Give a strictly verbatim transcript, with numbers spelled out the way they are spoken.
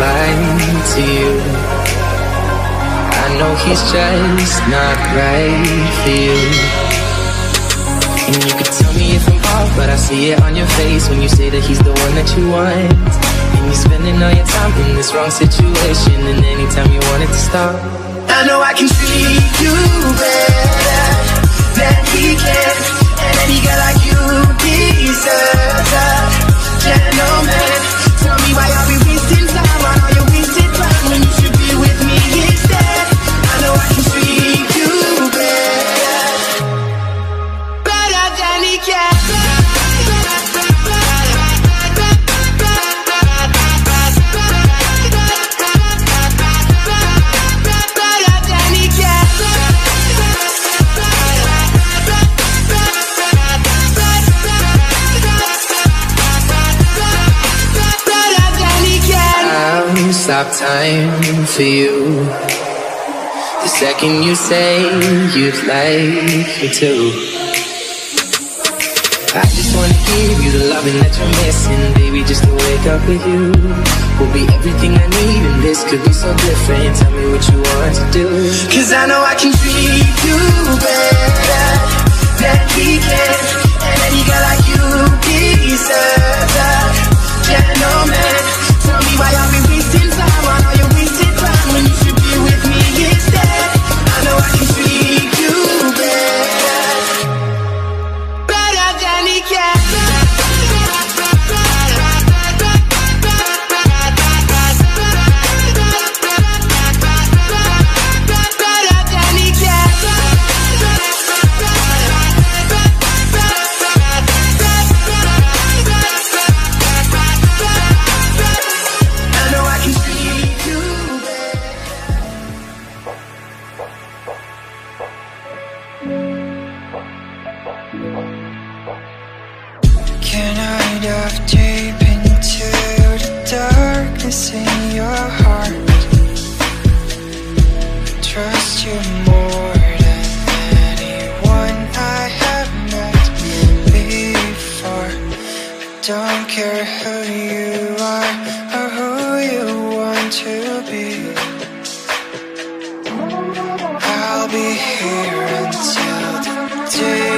lying to you. I know he's just not right for you. And you could tell me if I'm off, but I see it on your face when you say that he's the one that you want. And you're spending all your time in this wrong situation, and anytime you want it to stop, I know I can treat you better than he can. And any girl like you deserves a gentleman. Tell me why are we wasting time on all your wasted time when you should be with me instead. I know I can treat you better, better than he can. Stop time for you. The second you say you'd like me to, I just wanna give you the loving that you're missing. Baby, just to wake up with you will be everything I need, and this could be so different. Tell me what you want to do, cause I know I can treat you better than he can. And any girl like you deserves a gentleman. Tell me why are we wasting time on all your wasted time when you should be with me instead. I know I can treat you better, better than he can. I'll be here until the day